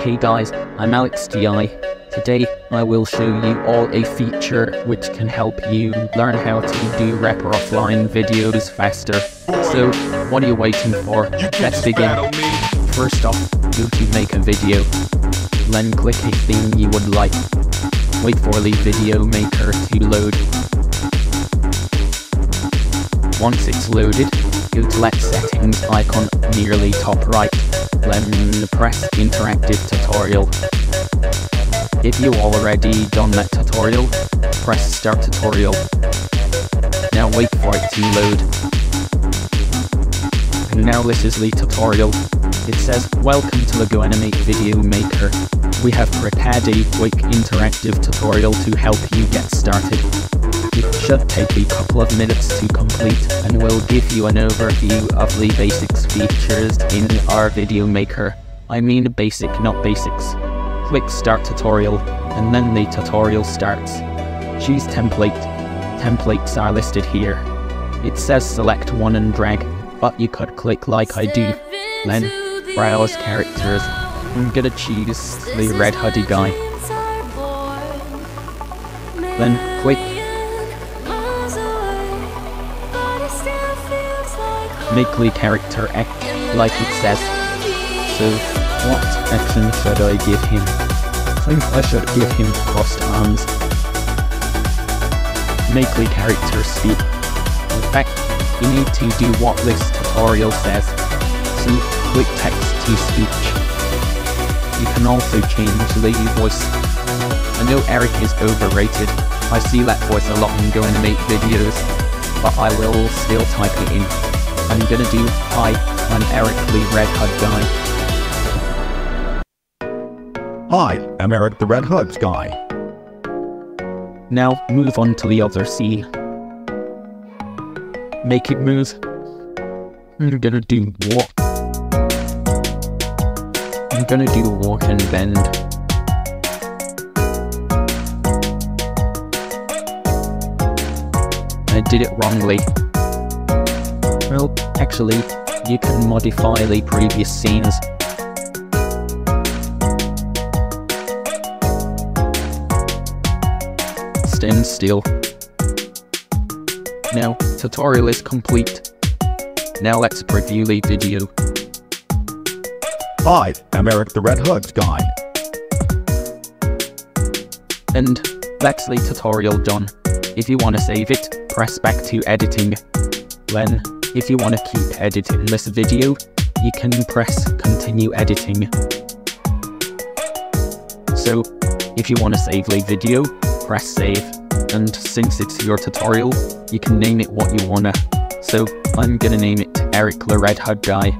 Hey guys, I'm Alex G-I. Today, I will show you all a feature which can help you learn how to do Wrapper Offline videos faster. So, what are you waiting for? Let's begin. First off, go to make a video. Then click a theme you would like. Wait for the video maker to load. Once it's loaded, go to that settings icon near the top right. Then press interactive tutorial. If you already done that tutorial, press start tutorial. Now wait for it to load. And now this is the tutorial. It says, welcome to the GoAnimate video maker. We have prepared a quick interactive tutorial to help you get started. It should take a couple of minutes to complete and will give you an overview of the basics features in our video maker. I mean basic, not basics. Click start tutorial, and then the tutorial starts. Choose template. Templates are listed here. It says select one and drag, but you could click like I do. Then, browse characters. I'm gonna choose the red hoodie guy. Then, click make the character act like it says. So, what action should I give him? I think I should give him crossed arms. Make the character speak. In fact, you need to do what this tutorial says. So, click text to speech. You can also change the voice. I know Eric is overrated. I see that voice a lot in GoAnimate videos, but I will still type it in. I'm gonna do, hi, I'm Eric the Red Hood Guy. Hi, I'm Eric the Red Hood Guy. Now, move on to the other scene. Make it move. I'm gonna do walk. I'm gonna do walk and bend. I did it wrongly. Well, actually, you can modify the previous scenes. Stand still. Now, tutorial is complete. Now let's preview the video. Hi, I'm Eric the Red Hood Guy. And that's the tutorial done. If you want to save it, press back to editing. Then, if you want to keep editing this video, you can press continue editing. So, if you want to save the video, press save. And since it's your tutorial, you can name it what you wanna. So, I'm gonna name it Eric the Red Hood Guy.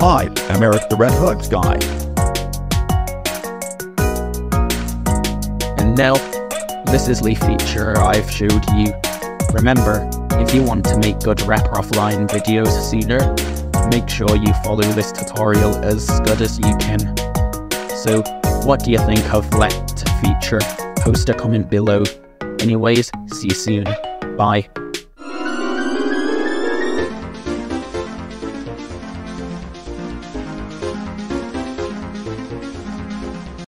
Hi, I'm Eric the Red Hood Guy. And now, this is the feature I've showed you. Remember, if you want to make good Wrapper Offline videos sooner, make sure you follow this tutorial as good as you can. So, what do you think of that feature? Post a comment below. Anyways, see you soon. Bye.